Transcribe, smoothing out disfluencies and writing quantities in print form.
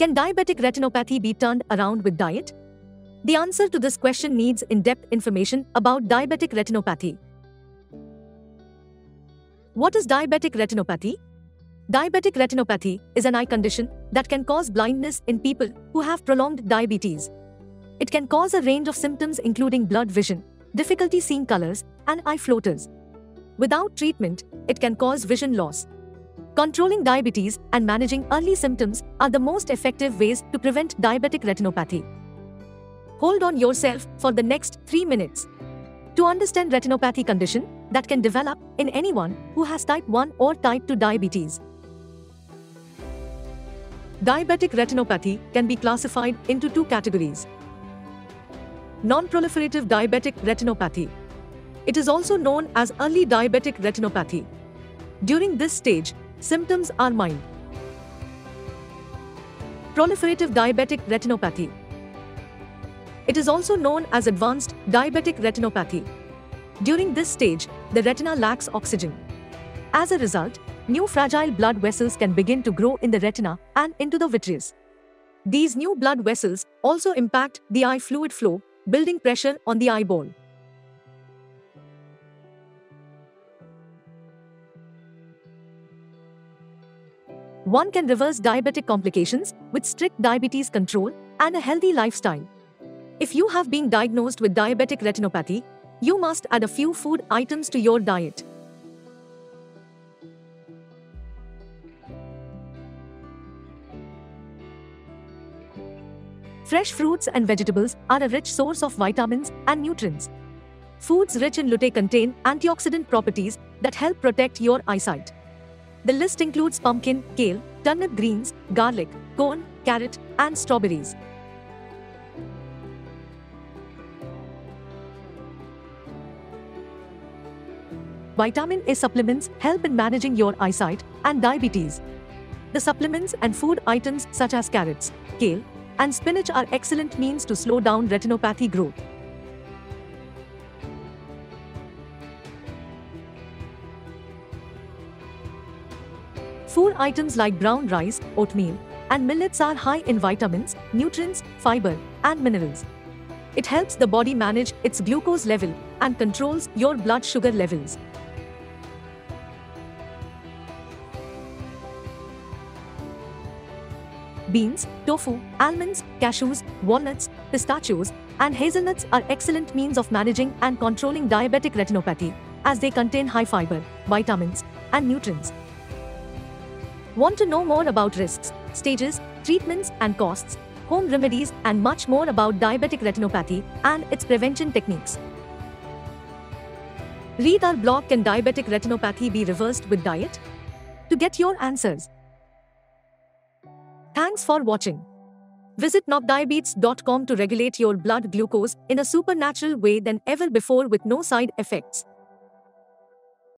Can diabetic retinopathy be turned around with diet? The answer to this question needs in-depth information about diabetic retinopathy. What is diabetic retinopathy? Diabetic retinopathy is an eye condition that can cause blindness in people who have prolonged diabetes. It can cause a range of symptoms including blurred vision, difficulty seeing colors, and eye floaters. Without treatment, it can cause vision loss. Controlling diabetes and managing early symptoms are the most effective ways to prevent diabetic retinopathy. Hold on yourself for the next 3 minutes. To understand retinopathy condition that can develop in anyone who has type 1 or type 2 diabetes. Diabetic retinopathy can be classified into 2 categories. Non-proliferative diabetic retinopathy. It is also known as early diabetic retinopathy. During this stage, symptoms are mild. Proliferative diabetic retinopathy. It is also known as advanced diabetic retinopathy. During this stage, the retina lacks oxygen. As a result, new fragile blood vessels can begin to grow in the retina and into the vitreous. These new blood vessels also impact the eye fluid flow, building pressure on the eyeball. One can reverse diabetic complications with strict diabetes control and a healthy lifestyle. If you have been diagnosed with diabetic retinopathy, you must add a few food items to your diet. Fresh fruits and vegetables are a rich source of vitamins and nutrients. Foods rich in lutein contain antioxidant properties that help protect your eyesight. The list includes pumpkin, kale, turnip greens, garlic, corn, carrot, and strawberries. Vitamin A supplements help in managing your eyesight and diabetes. The supplements and food items such as carrots, kale, and spinach are excellent means to slow down retinopathy growth. Food items like brown rice, oatmeal, and millets are high in vitamins, nutrients, fiber, and minerals. It helps the body manage its glucose level and controls your blood sugar levels. Beans, tofu, almonds, cashews, walnuts, pistachios, and hazelnuts are excellent means of managing and controlling diabetic retinopathy, as they contain high fiber, vitamins, and nutrients. Want to know more about risks, stages, treatments and costs, home remedies and much more about diabetic retinopathy and its prevention techniques? Read our blog, Can Diabetic Retinopathy Be Reversed with Diet? To get your answers. Thanks for watching. Visit notdiabetes.com to regulate your blood glucose in a supernatural way than ever before with no side effects.